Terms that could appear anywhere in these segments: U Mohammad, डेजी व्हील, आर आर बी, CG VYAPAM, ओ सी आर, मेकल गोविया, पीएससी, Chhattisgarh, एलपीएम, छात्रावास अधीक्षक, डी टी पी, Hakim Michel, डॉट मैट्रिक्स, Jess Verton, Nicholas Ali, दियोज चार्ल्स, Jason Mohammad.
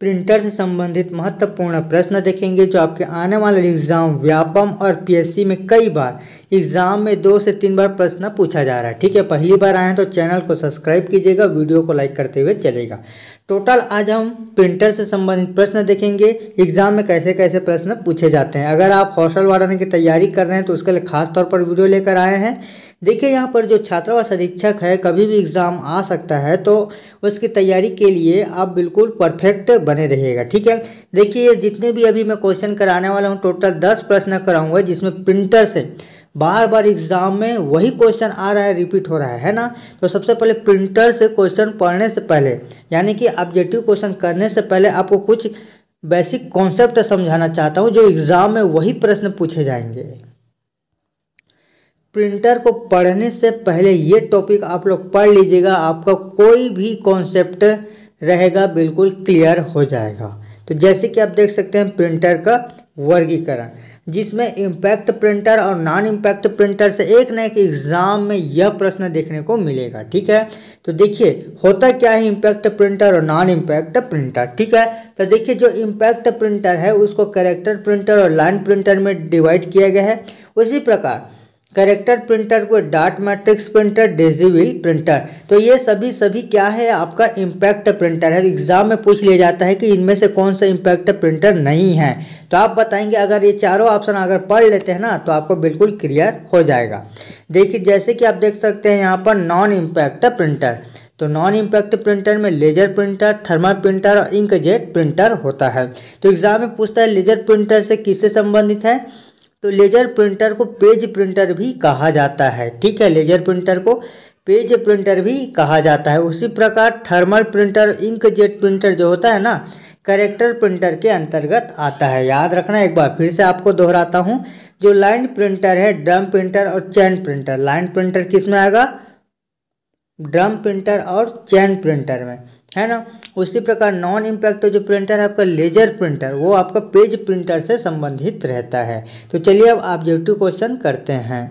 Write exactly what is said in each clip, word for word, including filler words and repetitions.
Printer से संबंधित महत्वपूर्ण प्रश्न देखेंगे जो आपके आने वाले एग्जाम व्यापम और पीएससी में कई बार एग्जाम में दो से तीन बार प्रश्न पूछा जा रहा है। ठीक है, पहली बार आए हैं तो चैनल को सब्सक्राइब कीजिएगा, वीडियो को लाइक करते हुए चलेगा। टोटल आज हम प्रिंटर से संबंधित प्रश्न देखेंगे, एग्जाम में कैसे कैसे प्रश्न पूछे जाते हैं। अगर आप हॉस्टल वार्डन की तैयारी कर रहे हैं तो उसके लिए खास तौर पर वीडियो लेकर आए हैं। देखिए, यहाँ पर जो छात्रावास अधीक्षक है कभी भी एग्ज़ाम आ सकता है, तो उसकी तैयारी के लिए आप बिल्कुल परफेक्ट बने रहिएगा। ठीक है, देखिए जितने भी अभी मैं क्वेश्चन कराने वाला हूँ टोटल दस प्रश्न कराऊंगा, जिसमें प्रिंटर से बार बार एग्ज़ाम में वही क्वेश्चन आ रहा है, रिपीट हो रहा है है ना। तो सबसे पहले प्रिंटर से क्वेश्चन पढ़ने से पहले यानी कि ऑब्जेक्टिव क्वेश्चन करने से पहले आपको कुछ बेसिक कॉन्सेप्ट समझाना चाहता हूँ जो एग्ज़ाम में वही प्रश्न पूछे जाएंगे। प्रिंटर को पढ़ने से पहले ये टॉपिक आप लोग पढ़ लीजिएगा, आपका कोई भी कॉन्सेप्ट रहेगा बिल्कुल क्लियर हो जाएगा। तो जैसे कि आप देख सकते हैं प्रिंटर का वर्गीकरण, जिसमें इम्पैक्ट प्रिंटर और नॉन इम्पैक्ट प्रिंटर से एक ना एक एग्ज़ाम में यह प्रश्न देखने को मिलेगा। ठीक है, तो देखिए होता क्या है इम्पैक्ट प्रिंटर और नॉन इम्पैक्ट प्रिंटर। ठीक है, तो देखिए जो इम्पैक्ट प्रिंटर है उसको कैरेक्टर प्रिंटर और लाइन प्रिंटर में डिवाइड किया गया है। उसी प्रकार कैरेक्टर प्रिंटर को डॉट मैट्रिक्स printer, डेजी व्हील printer, तो ये सभी सभी क्या है आपका इम्पैक्ट प्रिंटर है। एग्जाम में पूछ लिया जाता है कि इनमें से कौन सा इम्पैक्ट प्रिंटर नहीं है, तो आप बताएंगे। अगर ये चारों ऑप्शन अगर पढ़ लेते हैं ना तो आपको बिल्कुल क्लियर हो जाएगा। देखिए जैसे कि आप देख सकते हैं यहाँ पर नॉन इम्पैक्ट प्रिंटर, तो नॉन इम्पैक्ट प्रिंटर में लेजर प्रिंटर, थर्मल प्रिंटर और इंकजेट प्रिंटर होता है। तो एग्जाम में पूछता है लेजर प्रिंटर से किससे संबंधित है, तो लेजर प्रिंटर को पेज प्रिंटर भी कहा जाता है। ठीक है, लेजर प्रिंटर को पेज प्रिंटर भी कहा जाता है। उसी प्रकार थर्मल प्रिंटर, इंकजेट प्रिंटर जो होता है ना कैरेक्टर प्रिंटर के अंतर्गत आता है। याद रखना, एक बार फिर से आपको दोहराता हूँ, जो लाइन प्रिंटर है, ड्रम प्रिंटर और चैन प्रिंटर, लाइन प्रिंटर किस में आएगा, ड्रम प्रिंटर और चैन प्रिंटर में, है ना। उसी प्रकार नॉन इम्पैक्ट जो प्रिंटर है आपका लेजर प्रिंटर, वो आपका पेज प्रिंटर से संबंधित रहता है। तो चलिए अब ऑब्जेक्टिव क्वेश्चन करते हैं।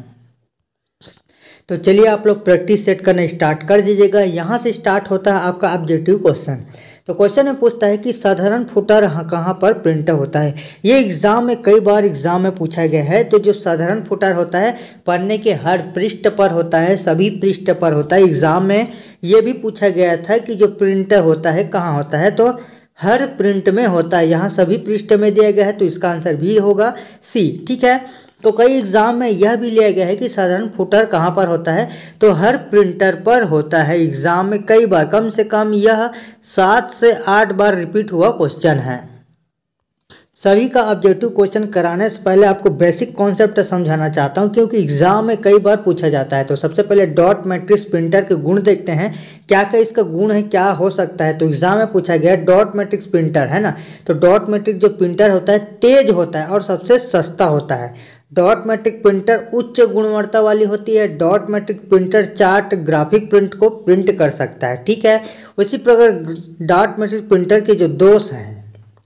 तो चलिए आप लोग प्रैक्टिस सेट करना स्टार्ट कर दीजिएगा। यहाँ से स्टार्ट होता है आपका ऑब्जेक्टिव क्वेश्चन। तो क्वेश्चन में पूछता है कि साधारण फुटर कहाँ पर प्रिंटर होता है। ये एग्जाम में कई बार एग्जाम में पूछा गया है। तो जो साधारण फुटर होता है पन्ने के हर पृष्ठ पर होता है, सभी पृष्ठ पर होता है। एग्जाम में ये भी पूछा गया था कि जो प्रिंटर होता है कहाँ होता है, तो हर प्रिंट में होता है। यहाँ सभी पृष्ठ में दिया गया है, तो इसका आंसर भी होगा सी। ठीक है, तो कई एग्जाम में यह भी लिया गया है कि साधारण फुटर कहाँ पर होता है, तो हर प्रिंटर पर होता है। एग्जाम में कई बार, कम से कम यह सात से आठ बार रिपीट हुआ क्वेश्चन है। सभी का ऑब्जेक्टिव क्वेश्चन कराने से पहले आपको बेसिक कॉन्सेप्ट समझाना चाहता हूं, क्योंकि एग्जाम में कई बार पूछा जाता है। तो सबसे पहले डॉट मैट्रिक्स प्रिंटर के गुण देखते हैं, क्या क्या इसका गुण है, क्या हो सकता है। तो एग्जाम में पूछा गया डॉट मैट्रिक्स प्रिंटर, है ना। तो डॉट मैट्रिक्स जो प्रिंटर होता है तेज होता है और सबसे सस्ता होता है। डॉट मैट्रिक प्रिंटर उच्च गुणवत्ता वाली होती है। Dot matrix printer chart, graphic print को प्रिंट कर सकता है। ठीक है, उसी प्रकार डॉट मैट्रिक प्रिंटर के जो दोष हैं,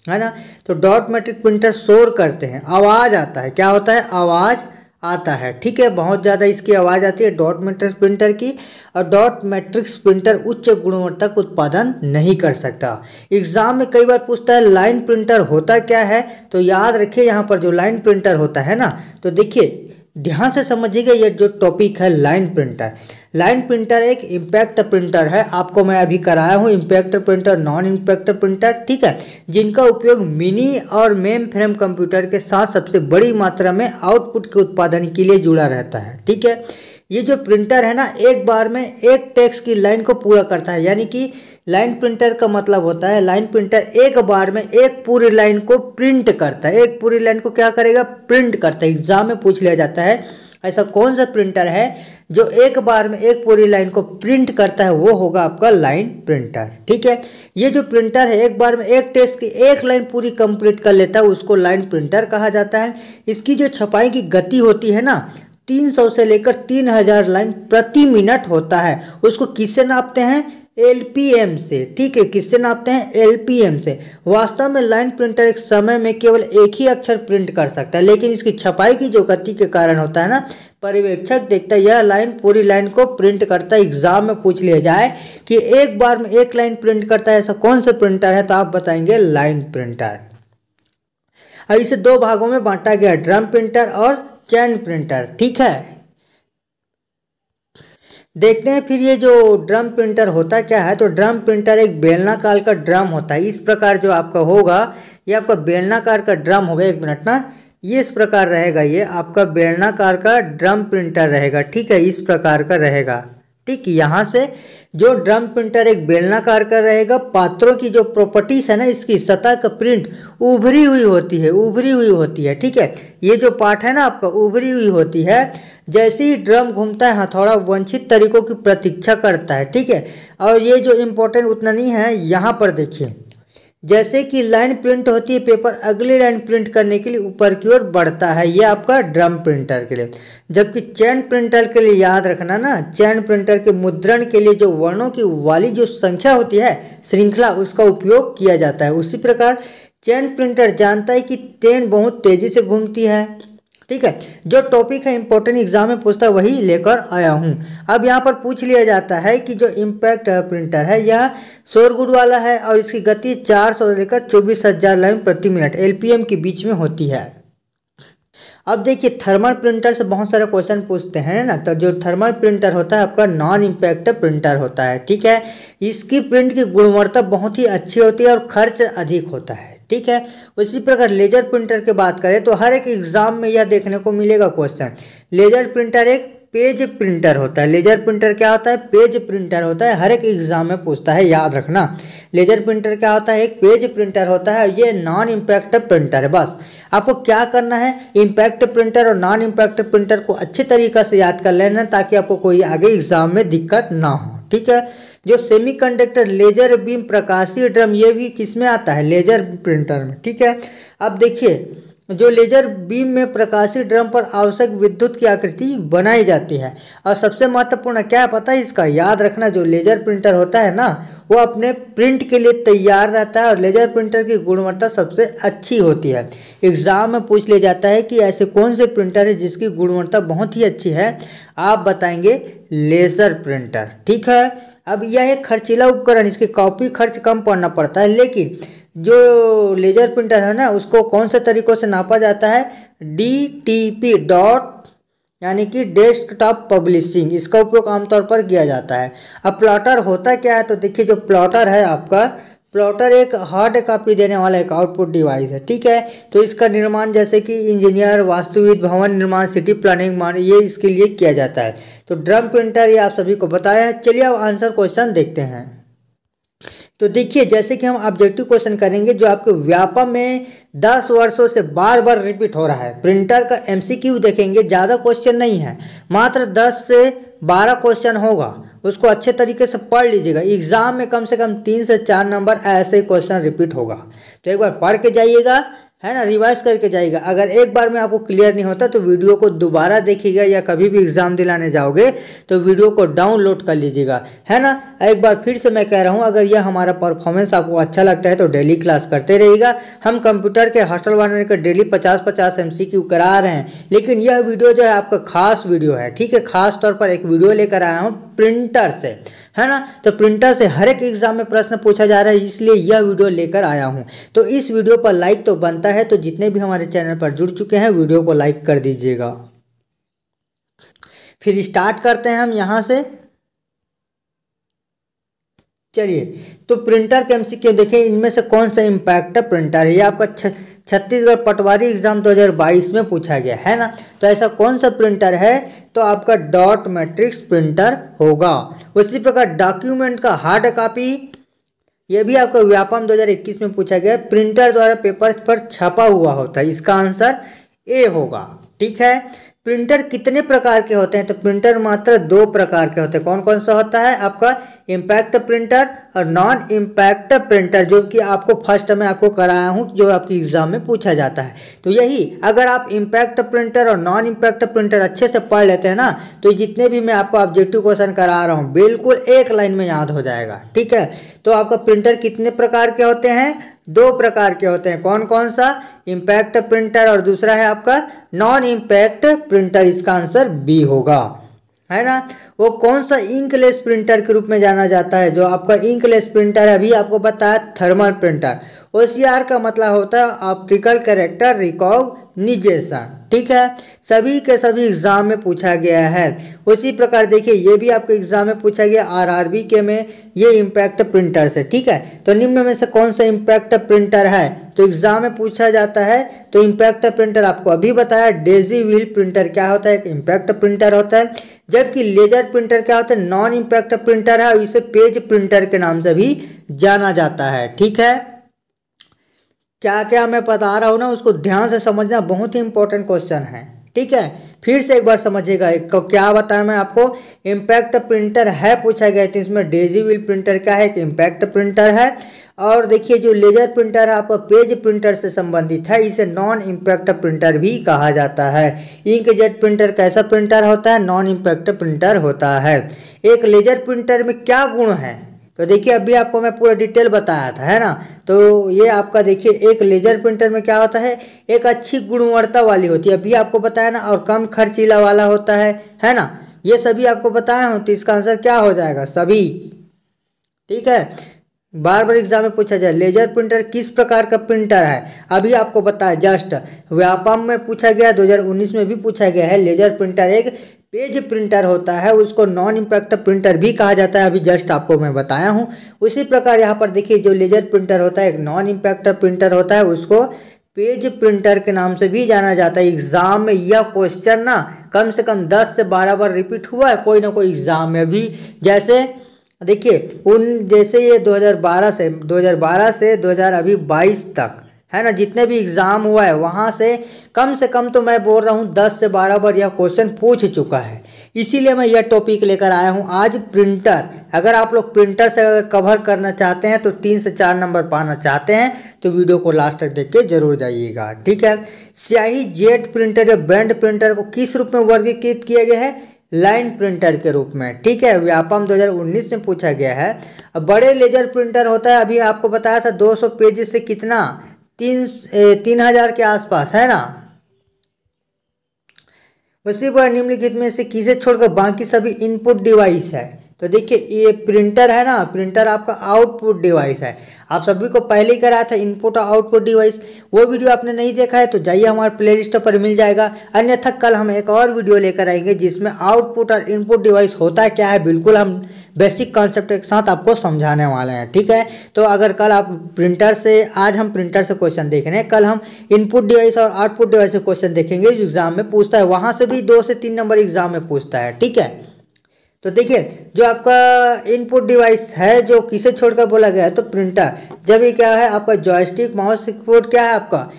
है ना, तो डॉट मैट्रिक प्रिंटर शोर करते हैं, आवाज़ आता है। क्या होता है, आवाज़ आता है। ठीक है, बहुत ज़्यादा इसकी आवाज़ आती है डॉट मैट्रिक्स प्रिंटर की। और डॉट मैट्रिक्स प्रिंटर उच्च गुणवत्ता का उत्पादन नहीं कर सकता। एग्जाम में कई बार पूछता है लाइन प्रिंटर होता क्या है, तो याद रखिए यहाँ पर जो लाइन प्रिंटर होता है ना, तो देखिए ध्यान से समझिएगा ये जो टॉपिक है लाइन प्रिंटर। लाइन प्रिंटर एक इम्पैक्ट प्रिंटर है, आपको मैं अभी कराया हूँ impact printer, non impact printer. ठीक है, जिनका उपयोग मिनी और मेन फ्रेम कंप्यूटर के साथ सबसे बड़ी मात्रा में आउटपुट के उत्पादन के लिए जुड़ा रहता है। ठीक है, ये जो प्रिंटर है ना एक बार में एक टेक्स्ट की लाइन को पूरा करता है, यानी कि लाइन प्रिंटर का मतलब होता है लाइन प्रिंटर एक बार में एक पूरी लाइन को प्रिंट करता है, एक पूरी लाइन को क्या करेगा, प्रिंट करता है। एग्जाम में पूछ लिया जाता है ऐसा कौन सा प्रिंटर है जो एक बार में एक पूरी लाइन को प्रिंट करता है, वो होगा आपका लाइन प्रिंटर। ठीक है, ये जो प्रिंटर है एक बार में एक टेक्स्ट की एक लाइन पूरी कंप्लीट कर लेता है, उसको लाइन प्रिंटर कहा जाता है। इसकी जो छपाई की गति होती है ना तीन सौ से लेकर तीन हज़ार लाइन प्रति मिनट होता है। उसको किससे नापते हैं, एलपीएम से। ठीक है, किससे नापते हैं, एलपीएम से। वास्तव में लाइन प्रिंटर एक समय में केवल एक ही अक्षर प्रिंट कर सकता है, लेकिन इसकी छपाई की जो गति के कारण होता है ना पर्यवेक्षक देखता है यह लाइन पूरी लाइन को प्रिंट करता है। एग्जाम में पूछ लिया जाए कि एक बार में एक लाइन प्रिंट करता है, ऐसा कौन सा प्रिंटर है, तो आप बताएंगे लाइन प्रिंटर। और इसे दो भागों में बांटा गया, ड्रम प्रिंटर और चैन प्रिंटर। ठीक है, देखते हैं फिर ये जो ड्रम प्रिंटर होता क्या है। तो ड्रम प्रिंटर एक बेलनाकार का ड्रम होता है। इस प्रकार जो आपका होगा ये आपका बेलनाकार का ड्रम होगा। एक मिनट ना, ये इस प्रकार रहेगा, ये आपका बेलनाकार का ड्रम प्रिंटर रहेगा। ठीक है, इस प्रकार का रहेगा। ठीक, यहाँ से जो ड्रम प्रिंटर एक बेलनाकार का रहेगा, पात्रों की जो प्रॉपर्टीज है ना, इसकी सतह का प्रिंट उभरी हुई होती है, उभरी हुई होती है। ठीक है, ये जो पार्ट है ना आपका उभरी हुई होती है। जैसे ही ड्रम घूमता है हथौड़ा वांछित तरीकों की प्रतीक्षा करता है। ठीक है, और ये जो इम्पोर्टेंट उतना नहीं है, यहाँ पर देखिए जैसे कि लाइन प्रिंट होती है पेपर अगली लाइन प्रिंट करने के लिए ऊपर की ओर बढ़ता है। ये आपका ड्रम प्रिंटर के लिए। जबकि चैन प्रिंटर के लिए याद रखना ना, चैन प्रिंटर के मुद्रण के लिए जो वर्णों की वाली जो संख्या होती है श्रृंखला, उसका उपयोग किया जाता है। उसी प्रकार चैन प्रिंटर जानता है कि पेन बहुत तेजी से घूमती है। ठीक है, जो टॉपिक है इंपॉर्टेंट एग्जाम में पूछता है वही लेकर आया हूँ। अब यहाँ पर पूछ लिया जाता है कि जो इम्पैक्ट प्रिंटर है यह शोरगुड़ वाला है और इसकी गति चार सौ से लेकर चौबीस हजार लाइन प्रति मिनट एलपीएम के बीच में होती है। अब देखिए थर्मल प्रिंटर से बहुत सारे क्वेश्चन पूछते हैं ना, तो जो थर्मल प्रिंटर होता है आपका नॉन इम्पैक्ट प्रिंटर होता है। ठीक है, इसकी प्रिंट की गुणवत्ता बहुत ही अच्छी होती है और खर्च अधिक होता है। ठीक है, उसी प्रकार लेजर प्रिंटर की बात करें तो हर एक एग्जाम में यह देखने को मिलेगा क्वेश्चन। लेजर प्रिंटर एक पेज प्रिंटर होता है। लेजर प्रिंटर क्या होता है? पेज प्रिंटर होता है, हर एक एग्जाम में पूछता है, याद रखना। लेजर प्रिंटर क्या होता है? एक पेज प्रिंटर होता है। ये नॉन इम्पैक्ट प्रिंटर है। बस आपको क्या करना है, इम्पैक्ट प्रिंटर और नॉन इम्पैक्ट प्रिंटर को अच्छे तरीके से याद कर लेना ताकि आपको कोई आगे एग्जाम में दिक्कत ना हो। ठीक है, जो सेमीकंडक्टर लेजर बीम प्रकाशीय ड्रम, ये भी किसमें आता है? लेजर प्रिंटर में। ठीक है, अब देखिए जो लेजर बीम में प्रकाशीय ड्रम पर आवश्यक विद्युत की आकृति बनाई जाती है। और सबसे महत्वपूर्ण क्या है पता है इसका? याद रखना जो लेजर प्रिंटर होता है ना वो अपने प्रिंट के लिए तैयार रहता है और लेजर प्रिंटर की गुणवत्ता सबसे अच्छी होती है। एग्जाम में पूछ लिया जाता है कि ऐसे कौन से प्रिंटर है जिसकी गुणवत्ता बहुत ही अच्छी है, आप बताएंगे लेजर प्रिंटर। ठीक है, अब यह एक खर्चीला उपकरण, इसकी कॉपी खर्च कम पड़ना पड़ता है। लेकिन जो लेजर प्रिंटर है ना उसको कौन से तरीक़ों से नापा जाता है? डी टी पी डॉट यानी कि डेस्कटॉप पब्लिशिंग, इसका उपयोग आमतौर पर किया जाता है। अब प्लॉटर होता क्या है? तो देखिए जो प्लॉटर है आपका, प्लॉटर एक हार्ड कॉपी देने वाला एक आउटपुट डिवाइस है। ठीक है, तो इसका निर्माण जैसे कि इंजीनियर, वास्तुविद, भवन निर्माण, सिटी प्लानिंग मान, ये इसके लिए किया जाता है। तो ड्रम प्रिंटर ये आप सभी को बताया है। चलिए अब आंसर क्वेश्चन देखते हैं। तो देखिए जैसे कि हम ऑब्जेक्टिव क्वेश्चन करेंगे जो आपके व्यापम में दस वर्षों से बार बार रिपीट हो रहा है। प्रिंटर का एमसीक्यू देखेंगे, ज़्यादा क्वेश्चन नहीं है, मात्र दस से बारह क्वेश्चन होगा, उसको अच्छे तरीके से पढ़ लीजिएगा। एग्जाम में कम से कम तीन से चार नंबर ऐसे क्वेश्चन रिपीट होगा, तो एक बार पढ़ के जाइएगा, है ना, रिवाइज करके जाइएगा। अगर एक बार में आपको क्लियर नहीं होता तो वीडियो को दोबारा देखिएगा, या कभी भी एग्जाम दिलाने जाओगे तो वीडियो को डाउनलोड कर लीजिएगा, है ना। एक बार फिर से मैं कह रहा हूँ, अगर यह हमारा परफॉर्मेंस आपको अच्छा लगता है तो डेली क्लास करते रहिएगा। हम कंप्यूटर के हॉस्टल वार्नर के डेली पचास पचास एम सी क्यू करा रहे हैं, लेकिन यह वीडियो जो है आपका खास वीडियो है। ठीक है, खास तौर पर एक वीडियो लेकर आया हूँ प्रिंटर से, है ना। तो प्रिंटर से हर एक एग्जाम में प्रश्न पूछा जा रहा है, इसलिए यह वीडियो लेकर आया हूँ। तो इस वीडियो पर लाइक तो बनता है, तो जितने भी हमारे चैनल पर जुड़ चुके हैं वीडियो को लाइक कर दीजिएगा। फिर स्टार्ट करते हैं हम यहाँ से। चलिए, तो प्रिंटर के एमसीक्यू देखें, इनमें से कौन सा इम्पैक्ट प्रिंटर है। ये आपका छत्तीसगढ़ पटवारी एग्जाम दो हज़ार बाईस में पूछा गया है ना, तो ऐसा कौन सा प्रिंटर है? तो आपका डॉट मैट्रिक्स प्रिंटर होगा। उसी प्रकार डॉक्यूमेंट का हार्ड कॉपी, यह भी आपका व्यापम दो हज़ार इक्कीस में पूछा गया, प्रिंटर द्वारा पेपर पर छपा हुआ होता है, इसका आंसर ए होगा। ठीक है, प्रिंटर कितने प्रकार के होते हैं? तो प्रिंटर मात्र दो प्रकार के होते हैं। कौन कौन सा होता है? आपका इम्पैक्ट प्रिंटर और नॉन इम्पैक्ट प्रिंटर, जो कि आपको फर्स्ट में आपको कराया हूँ, जो आपके एग्जाम में पूछा जाता है। तो यही अगर आप इम्पैक्ट प्रिंटर और नॉन इम्पैक्ट प्रिंटर अच्छे से पढ़ लेते हैं ना, तो जितने भी मैं आपको ऑब्जेक्टिव क्वेश्चन करा रहा हूँ बिल्कुल एक लाइन में याद हो जाएगा। ठीक है, तो आपका प्रिंटर कितने प्रकार के होते हैं? दो प्रकार के होते हैं। कौन कौन सा? इम्पैक्ट प्रिंटर और दूसरा है आपका नॉन इम्पैक्ट प्रिंटर, इसका आंसर बी होगा, है ना। वो कौन सा इंकलेस प्रिंटर के रूप में जाना जाता है? जो आपका इंकलेस प्रिंटर है अभी आपको बताया thermal printer. ओ सी आर का मतलब होता है ऑप्टिकल कैरेक्टर रिकॉग्निशन, ठीक है, सभी के सभी एग्जाम में पूछा गया है। उसी प्रकार देखिए ये भी आपके एग्जाम में पूछा गया आर आर बी के में, ये इम्पैक्ट प्रिंटर से, ठीक है। तो निम्न में से कौन सा इम्पैक्ट प्रिंटर है? तो एग्जाम में पूछा जाता है तो इम्पैक्ट प्रिंटर आपको अभी बताया डेजी व्हील प्रिंटर क्या होता है, एक इम्पैक्ट प्रिंटर होता है। जबकि लेजर प्रिंटर क्या होता है? नॉन इम्पैक्ट प्रिंटर है और इसे पेज प्रिंटर के नाम से भी जाना जाता है, ठीक है। क्या क्या मैं बता रहा हूँ ना, उसको ध्यान से समझना, बहुत ही इंपॉर्टेंट क्वेश्चन है, ठीक है। फिर से एक बार समझिएगा, एक क्या बताया मैं आपको, इम्पैक्ट प्रिंटर है पूछा गया, तो इसमें डेजी व्हील प्रिंटर क्या है, एक इम्पैक्ट प्रिंटर है। और देखिए जो लेजर प्रिंटर है आपका पेज प्रिंटर से संबंधित है, इसे नॉन इम्पैक्ट प्रिंटर भी कहा जाता है। इंकजेट प्रिंटर कैसा प्रिंटर होता है? नॉन इम्पैक्ट प्रिंटर होता है। एक लेजर प्रिंटर में क्या गुण है? तो देखिए अभी आपको मैं पूरा डिटेल बताया था, है ना। तो ये आपका देखिए एक लेजर प्रिंटर में क्या होता है, एक अच्छी गुणवत्ता वाली होती है, अभी आपको बताया ना, और कम खर्चीला वाला होता है, है ना। ये सभी आपको बताया हूँ, तो इसका आंसर क्या हो जाएगा? सभी, ठीक है। बार बार एग्जाम में पूछा जाए लेजर प्रिंटर किस प्रकार का प्रिंटर है, अभी आपको बताया जस्ट व्यापम में पूछा गया, दो हज़ार उन्नीस में भी पूछा गया है। लेजर प्रिंटर एक पेज प्रिंटर होता है, उसको नॉन इम्पैक्ट प्रिंटर भी कहा जाता है, अभी जस्ट आपको मैं बताया हूँ। उसी प्रकार यहाँ पर देखिए जो लेजर प्रिंटर होता है एक नॉन इम्पैक्ट प्रिंटर होता है, उसको पेज प्रिंटर के नाम से भी जाना जाता है। एग्जाम में यह क्वेश्चन ना कम से कम दस से बारह बार रिपीट हुआ है कोई ना कोई एग्जाम में भी। जैसे देखिए उन जैसे ये दो हज़ार बारह से दो हज़ार बारह से दो हज़ार बाईस तक, है ना, जितने भी एग्ज़ाम हुआ है वहाँ से कम से कम तो मैं बोल रहा हूँ दस से बारह बार यह क्वेश्चन पूछ चुका है। इसीलिए मैं यह टॉपिक लेकर आया हूँ आज, प्रिंटर। अगर आप लोग प्रिंटर से अगर कवर करना चाहते हैं, तो तीन से चार नंबर पाना चाहते हैं, तो वीडियो को लास्ट तक देख के जरूर जाइएगा, ठीक है। स्याही जेट प्रिंटर या बैंड प्रिंटर को किस रूप में वर्गीकृत किया गया है? लाइन प्रिंटर के रूप में, ठीक है। व्यापम दो हज़ार उन्नीस में पूछा गया है। अब बड़े लेजर प्रिंटर होता है, अभी आपको बताया था दो सौ पेजेस से कितना, तीन तीन हजार के आसपास, है ना। उसी पर निम्नलिखित में से किसे छोड़कर बाकी सभी इनपुट डिवाइस है? तो देखिए ये प्रिंटर है ना, प्रिंटर आपका आउटपुट डिवाइस है। आप सभी को पहले ही कराया था इनपुट और आउटपुट डिवाइस, वो वीडियो आपने नहीं देखा है तो जाइए हमारे प्लेलिस्ट पर मिल जाएगा। अन्यथा कल हम एक और वीडियो लेकर आएंगे जिसमें आउटपुट और इनपुट डिवाइस होता क्या है, बिल्कुल हम बेसिक कॉन्सेप्ट के साथ आपको समझाने वाले हैं, ठीक है। तो अगर कल आप प्रिंटर से, आज हम प्रिंटर से क्वेश्चन देख रहे हैं, कल हम इनपुट डिवाइस और आउटपुट डिवाइस से क्वेश्चन देखेंगे जो एग्जाम में पूछता है, वहाँ से भी दो से तीन नंबर एग्जाम में पूछता है, ठीक है। तो देखिए जो आपका इनपुट डिवाइस है जो किसे छोड़कर बोला गया है, तो प्रिंटर। जब ये क्या है आपका जॉयस्टिक, माउस, कीबोर्ड क्या है आपका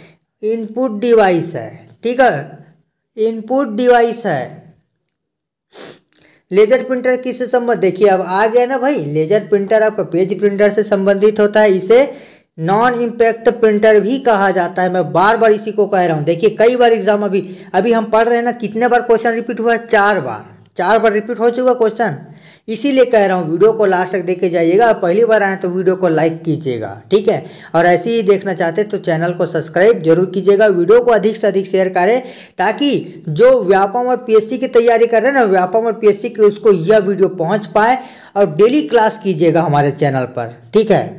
इनपुट डिवाइस है, ठीक है, इनपुट डिवाइस है। लेजर प्रिंटर किससे संबंधित, देखिए अब आ गया ना भाई, लेजर प्रिंटर आपका पेज प्रिंटर से संबंधित होता है, इसे नॉन इम्पैक्ट प्रिंटर भी कहा जाता है। मैं बार बार इसी को कह रहा हूँ, देखिए कई बार एग्जाम, अभी अभी हम पढ़ रहे हैं ना, कितने बार क्वेश्चन रिपीट हुआ है? चार बार चार बार रिपीट हो चुका क्वेश्चन। इसीलिए कह रहा हूँ वीडियो को लास्ट तक देख के जाइएगा, पहली बार आए तो वीडियो को लाइक कीजिएगा, ठीक है। और ऐसे ही देखना चाहते हैं तो चैनल को सब्सक्राइब जरूर कीजिएगा, वीडियो को अधिक से अधिक शेयर करें, ताकि जो व्यापम और पीएससी की तैयारी कर रहे हैं ना, व्यापम और पीएससी की, उसको यह वीडियो पहुँच पाए। और डेली क्लास कीजिएगा हमारे चैनल पर, ठीक है।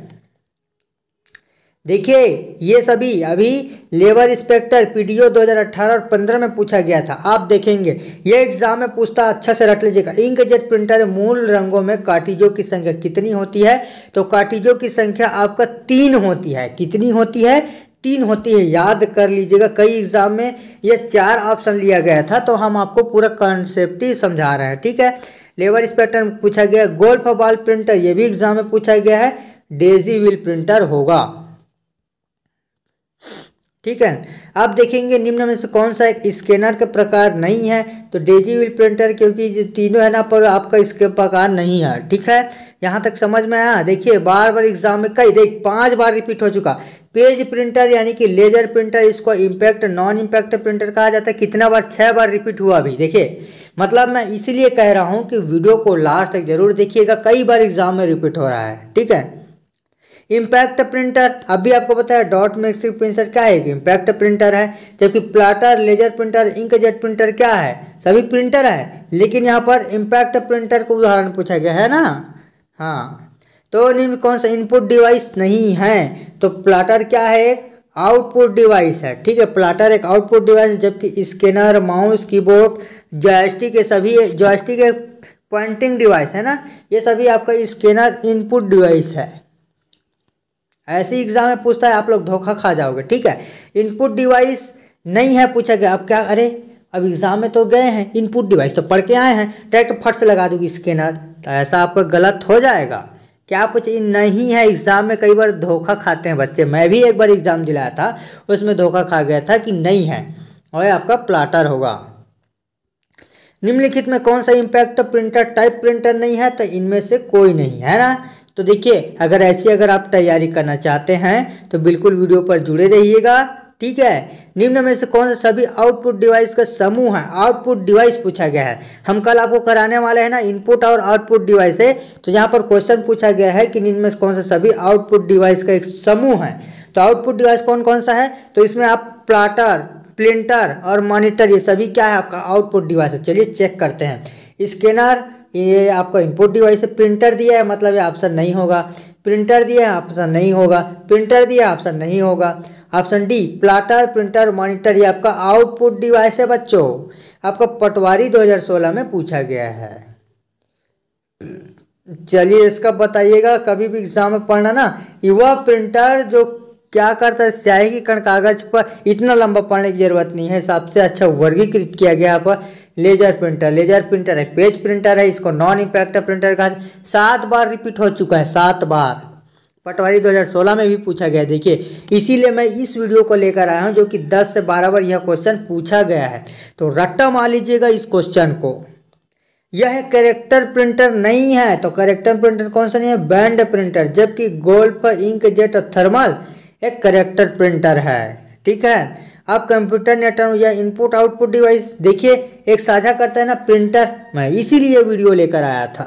देखिए ये सभी अभी लेबर इंस्पेक्टर पीडीओ दो हज़ार अठारह और पंद्रह में पूछा गया था, आप देखेंगे ये एग्जाम में पूछता, अच्छा से रट लीजिएगा। इंकजेट प्रिंटर मूल रंगों में कार्टिजों की संख्या कितनी होती है? तो कार्टिजों की संख्या आपका तीन होती है, कितनी होती है? तीन होती है, याद कर लीजिएगा। कई एग्जाम में यह चार ऑप्शन लिया गया था, तो हम आपको पूरा कॉन्सेप्ट ही समझा रहे हैं, ठीक है। लेबर इंस्पेक्टर में पूछा गया, गोल्फ बॉल प्रिंटर ये भी एग्जाम में पूछा गया है, डेजी व्हील प्रिंटर होगा, ठीक है। आप देखेंगे निम्न में से कौन सा एक स्कैनर का प्रकार नहीं है? तो डेजी व्हील प्रिंटर, क्योंकि जो तीनों है ना पर आपका इसके प्रकार नहीं है, ठीक है। यहाँ तक समझ में आया? देखिए बार बार एग्जाम में कई देख पांच बार रिपीट हो चुका। पेज प्रिंटर यानी कि लेजर प्रिंटर, इसको इम्पैक्ट नॉन इम्पैक्ट प्रिंटर कहा जाता है, कितना बार? छः बार रिपीट हुआ। अभी देखिए, मतलब मैं इसीलिए कह रहा हूँ कि वीडियो को लास्ट तक जरूर देखिएगा, कई बार एग्जाम में रिपीट हो रहा है, ठीक है। इम्पैक्ट प्रिंटर, अभी आपको पता है डॉट मैट्रिक्स प्रिंटर क्या है, इम्पैक्ट प्रिंटर है, जबकि plotter, laser printer, inkjet printer क्या है, सभी प्रिंटर है, लेकिन यहाँ पर इम्पैक्ट प्रिंटर को उदाहरण पूछा गया है ना। हाँ, तो इनमें कौन सा इनपुट डिवाइस नहीं है, तो प्लाटर क्या है, एक आउटपुट डिवाइस है, ठीक है, प्लाटर एक आउटपुट डिवाइस, जबकि स्कैनर, माउस, कीबोर्ड, जॉयस्टिक के सभी जॉयस्टिक के पॉइंटिंग डिवाइस है ना, ये सभी आपका स्कैनर इनपुट डिवाइस है। ऐसी एग्जाम में पूछता है, आप लोग धोखा खा जाओगे, ठीक है। इनपुट डिवाइस नहीं है पूछा गया, अब क्या, अरे अब एग्जाम में तो गए हैं, इनपुट डिवाइस तो पढ़ के आए हैं, डायरेक्ट फट से लगा दूंगी स्कैनर, तो ऐसा आपका गलत हो जाएगा। क्या पूछे नहीं है, एग्ज़ाम में कई बार धोखा खाते हैं बच्चे, मैं भी एक बार एग्ज़ाम दिलाया था, उसमें धोखा खा गया था कि नहीं है, और आपका प्लाटर होगा। निम्नलिखित में कौन सा इम्पैक्ट प्रिंटर टाइप प्रिंटर नहीं है, तो इनमें से कोई नहीं है ना। तो देखिए, अगर ऐसी अगर आप तैयारी करना चाहते हैं तो बिल्कुल वीडियो पर जुड़े रहिएगा, ठीक है। निम्न में से कौन सा सभी आउटपुट डिवाइस का समूह है, आउटपुट डिवाइस पूछा गया है, हम कल आपको कराने वाले हैं ना इनपुट और आउटपुट डिवाइस है, तो यहाँ पर क्वेश्चन पूछा गया है कि निम्न में से कौन सा सभी आउटपुट डिवाइस का एक समूह है, तो आउटपुट डिवाइस कौन कौन सा है, तो इसमें आप प्लाटर, प्रिंटर और मॉनिटर, ये सभी क्या है आपका आउटपुट डिवाइस है। चलिए चेक करते हैं, स्कैनर ये आपका इनपुट डिवाइस है, प्रिंटर दिया है मतलब ये ऑप्शन नहीं होगा, प्रिंटर दिया है ऑप्शन नहीं होगा, प्रिंटर दिया है ऑप्शन नहीं होगा, option D plotter, printer, monitor ये आपका आउटपुट डिवाइस है बच्चों, आपका पटवारी दो हज़ार सोलह में पूछा गया है। चलिए इसका बताइएगा, कभी भी एग्जाम में पढ़ना ना, युवा प्रिंटर जो क्या करता है, स्याही की कण कागज पर, इतना लंबा पढ़ने की जरूरत नहीं है, सबसे अच्छा वर्गीकृत किया गया यहाँ पर। लेजर प्रिंटर, लेजर प्रिंटर है पेज प्रिंटर है, इसको नॉन इम्पैक्ट प्रिंटर का सात बार रिपीट हो चुका है, सात बार पटवारी दो हज़ार सोलह में भी पूछा गया। देखिए इसीलिए मैं इस वीडियो को लेकर आया हूँ, जो कि दस से बारह बार यह क्वेश्चन पूछा गया है, तो रट्टा मान लीजिएगा इस क्वेश्चन को। यह कैरेक्टर प्रिंटर नहीं है, तो कैरेक्टर प्रिंटर कौन सा नहीं है, बैंड प्रिंटर, जबकि गोल्फ, इंकजेट और थर्मल एक कैरेक्टर प्रिंटर है, ठीक है। अब कंप्यूटर नेटवर्क या इनपुट आउटपुट डिवाइस, देखिए एक साझा करता है ना प्रिंटर, मैं इसीलिए वीडियो लेकर आया था।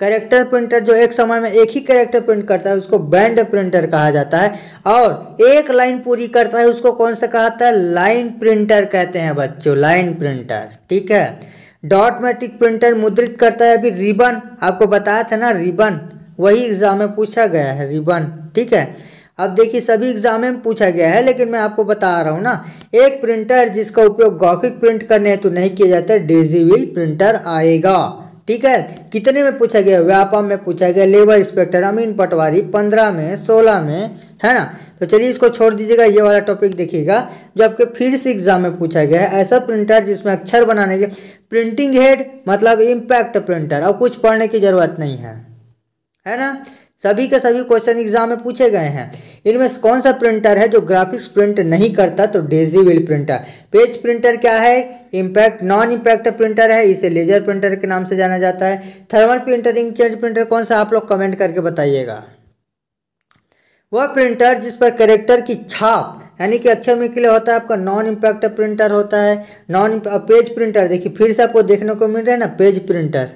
कैरेक्टर प्रिंटर जो एक समय में एक ही कैरेक्टर प्रिंट करता है उसको बैंड प्रिंटर कहा जाता है, और एक लाइन पूरी करता है उसको कौन सा कहता है, लाइन प्रिंटर कहते हैं बच्चों, लाइन प्रिंटर, ठीक है। डॉट मैट्रिक प्रिंटर मुद्रित करता है, अभी रिबन आपको बताया था ना, रिबन वही एग्जाम में पूछा गया है, रिबन, ठीक है। अब देखिए सभी एग्जाम में पूछा गया है, लेकिन मैं आपको बता रहा हूँ ना, एक प्रिंटर जिसका उपयोग ग्राफिक प्रिंट करने हेतु नहीं किया जाता, डेजी व्हील प्रिंटर आएगा, ठीक है। कितने में पूछा गया, व्यापम में पूछा गया, लेबर इंस्पेक्टर, अमीन पटवारी पंद्रह में, सोलह में, है ना। तो चलिए इसको छोड़ दीजिएगा, ये वाला टॉपिक देखिएगा जो आपके फिर से एग्जाम में पूछा गया है, ऐसा प्रिंटर जिसमें अक्षर बनाने के प्रिंटिंग हेड मतलब इम्पैक्ट प्रिंटर, अब कुछ पढ़ने की जरूरत नहीं है, है ना। सभी के सभी क्वेश्चन एग्जाम में पूछे गए हैं। इनमें कौन सा प्रिंटर है जो ग्राफिक्स प्रिंट नहीं करता, तो डेजी व्हील printer. Page printer क्या है, इम्पैक्ट नॉन इम्पैक्ट प्रिंटर है, इसे लेजर प्रिंटर के नाम से जाना जाता है। थर्मल प्रिंटर, इंकजेट प्रिंटर कौन सा, आप लोग कमेंट करके बताइएगा। वह प्रिंटर जिस पर कैरेक्टर की छाप यानी कि अक्षर में क्लियर होता है, आपका नॉन इम्पैक्ट प्रिंटर होता है। नॉन पेज प्रिंटर, देखिए फिर से आपको देखने को मिल रहा है ना, पेज प्रिंटर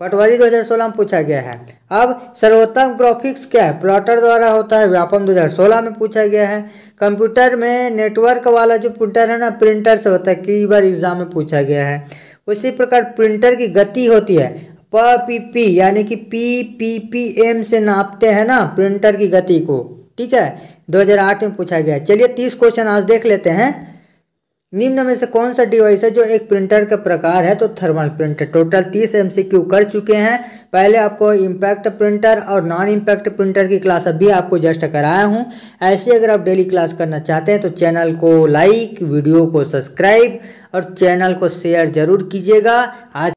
पटवारी दो हज़ार सोलह में पूछा गया है। अब सर्वोत्तम ग्राफिक्स क्या है, प्लॉटर द्वारा होता है, व्यापम दो हज़ार सोलह में पूछा गया है। कंप्यूटर में नेटवर्क वाला जो प्रिंटर है ना, प्रिंटर से होता है, कई बार एग्जाम में पूछा गया है। उसी प्रकार प्रिंटर की गति होती है पी पी पी, यानी कि पी पी पी एम से नापते हैं ना प्रिंटर की गति को, ठीक है, दो हज़ार आठ में पूछा गया है। चलिए तीस क्वेश्चन आज देख लेते हैं। निम्न में से कौन सा डिवाइस है जो एक प्रिंटर का प्रकार है, तो थर्मल प्रिंटर। टोटल तीस एमसीक्यू कर चुके हैं, पहले आपको इम्पैक्ट प्रिंटर और नॉन इम्पैक्ट प्रिंटर की क्लास अभी आपको जस्ट कराया हूं। ऐसे अगर आप डेली क्लास करना चाहते हैं तो चैनल को लाइक, वीडियो को सब्सक्राइब और चैनल को शेयर जरूर कीजिएगा। आज